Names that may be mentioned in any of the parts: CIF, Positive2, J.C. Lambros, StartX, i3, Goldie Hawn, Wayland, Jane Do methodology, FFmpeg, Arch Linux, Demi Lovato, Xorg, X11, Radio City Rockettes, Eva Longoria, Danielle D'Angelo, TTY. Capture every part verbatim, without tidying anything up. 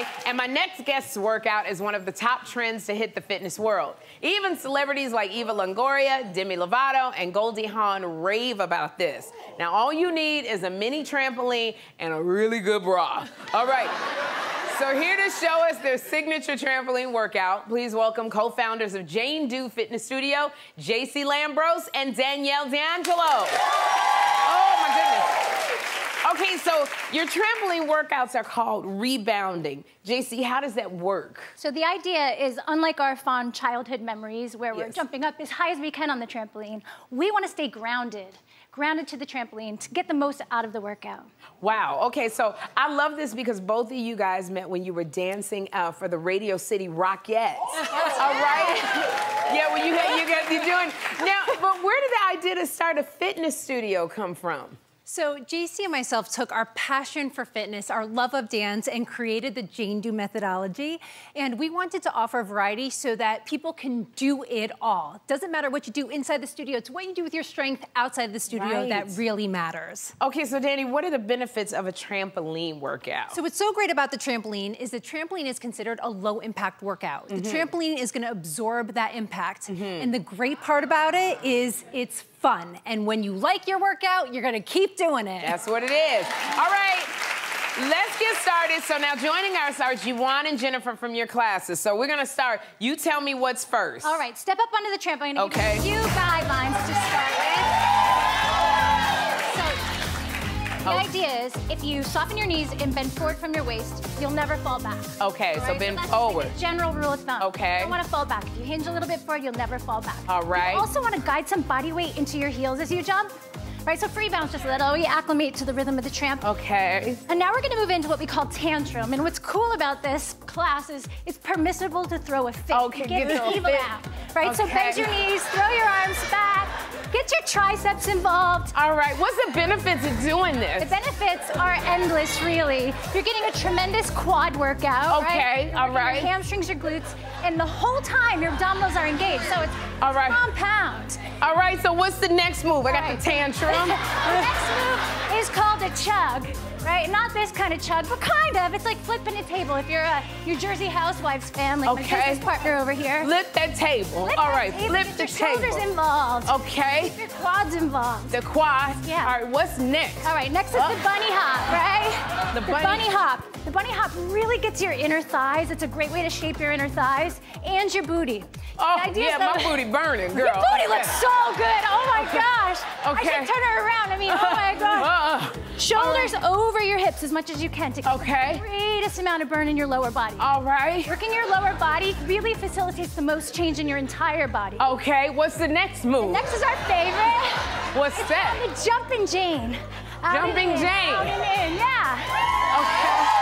today, and my next guest's workout is one of the top trends to hit the fitness world. Even celebrities like Eva Longoria, Demi Lovato, and Goldie Hawn rave about this. Now, all you need is a mini trampoline and a really good bra. All right. So here to show us their signature trampoline workout, please welcome co-founders of Jane Do Fitness Studio, J C Lambros and Danielle D'Angelo. Oh, my goodness. Okay, so your trampoline workouts are called rebounding. J C, how does that work? So the idea is, unlike our fond childhood memories where we're yes. jumping up as high as we can on the trampoline, we want to stay grounded. grounded to the trampoline to get the most out of the workout. Wow, okay, so I love this because both of you guys met when you were dancing uh, for the Radio City Rockettes, all right? Yeah, well, you got, you got, you're doing... Now, but where did the idea to start a fitness studio come from? So J C and myself took our passion for fitness, our love of dance, and created the Jane Do methodology. And we wanted to offer a variety so that people can do it all. It doesn't matter what you do inside the studio. It's what you do with your strength outside the studio right. that really matters. Okay, so Danny, what are the benefits of a trampoline workout? So what's so great about the trampoline is the trampoline is considered a low-impact workout. Mm-hmm. The trampoline is going to absorb that impact. Mm-hmm. And the great part about it is it's fun. And when you like your workout, you're gonna keep doing it. That's what it is. All right, let's get started. So now joining us are Juwan and Jennifer from your classes. So we're gonna start. You tell me what's first. All right, step up onto the trampoline. Okay. Give you a few guidelines to start with. So the oh. idea is, if you soften your knees and bend forward from your waist, you'll never fall back. Okay, right? so bend so that's forward. Just like a general rule of thumb. Okay. You don't want to fall back. If you hinge a little bit forward, you'll never fall back. All right. You also want to guide some body weight into your heels as you jump. Right, so free bounce, just let we acclimate to the rhythm of the tramp. Okay. And now we're gonna move into what we call tantrum. And what's cool about this class is it's permissible to throw a fit. Okay, get the evil out. Right, okay. so bend your knees, throw your arms back, get your triceps involved. All right, what's the benefits of doing this? The benefits are endless, really. You're getting a tremendous quad workout. Okay, right? all right. Your hamstrings, your glutes, and the whole time your abdominals are engaged. So it's all right. compound. All right, so what's the next move? I got right. the tantrum. The next move is called a chug, right? Not this kind of chug, but kind of. It's like flipping a table. If you're a New Jersey Housewives fan, like okay. my business partner over here. Flip that table. Flip All that right, table. flip Get the table. Get your shoulders involved. Okay. Get your quads involved. The quads. Yeah. All right, what's next? All right, next is oh. the bunny hop, right? The bunny. the bunny hop. The bunny hop really gets your inner thighs. It's a great way to shape your inner thighs and your booty. Oh, yeah, that, my booty burning, girl. Your booty okay. looks so good. Oh, my okay. gosh. Okay. I should turn her around. I mean, oh, my gosh. Uh, Shoulders right. over your hips as much as you can to get okay. the greatest amount of burn in your lower body. All right. Working your lower body really facilitates the most change in your entire body. Okay, what's the next move? The next is our favorite. What's it's that? It's called the Jumping Jane. Out Jumping and in, Jane. Out and in, yeah. Okay.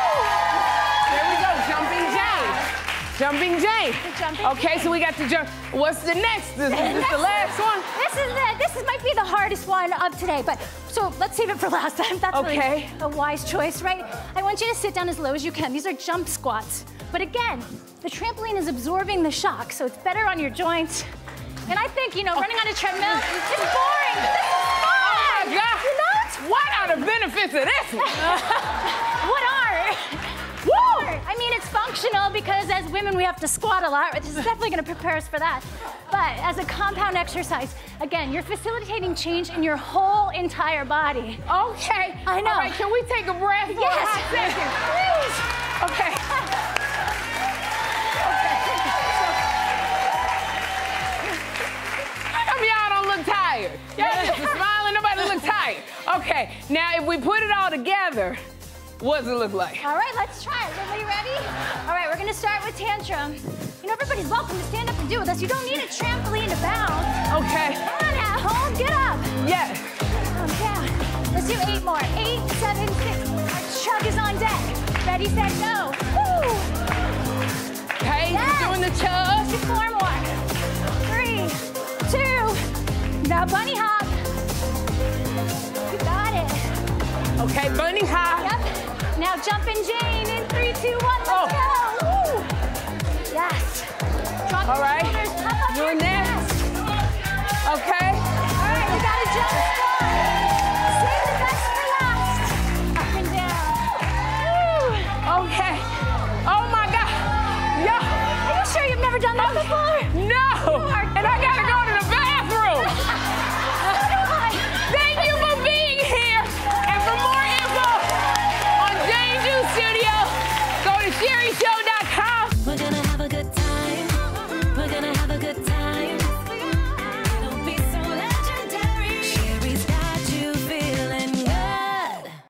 Jumping Jane. Jumping okay, Jane. so we got to jump. What's the next? This, this is the last one. This is the, this is, might be the hardest one of today, but so let's save it for last time. That's okay. really a wise choice, right? I want you to sit down as low as you can. These are jump squats. But again, the trampoline is absorbing the shock, so it's better on your joints. And I think, you know, running okay. on a treadmill is boring. This is fun. Oh my God. You know, it's fun. What are the benefits of this one? What are? Woo! I mean, it's functional because as women, we have to squat a lot. This is definitely going to prepare us for that. But as a compound exercise, again, you're facilitating change in your whole entire body. Okay. I know. All right, can we take a breath for yes. a hot second? Please. Okay. Okay. How come y'all don't look tired? Y'all smiling, nobody look tired. Okay, now if we put it all together, what does it look like? All right, let's try it. Everybody ready? All right, we're gonna start with tantrum. You know, everybody's welcome to stand up and do with us. You don't need a trampoline to bounce. Okay. Come on now, hold, get up. Yeah. Um, yeah. Let's do eight more. Eight, seven, six. Our chug is on deck. Ready, set, go. Woo! Okay, yes. doing the chug. Let's do four more. Three, two. Now bunny hop. You got it. Okay, bunny hop. Yep. Now Jumping Jane in three, two, one, let's oh. go. Woo. Yes. Drop All right. your shoulders, up, up You're your next. Chest. Okay. All right, we got a jump start. Save the best for last. Up and down. Woo. Okay. done that before.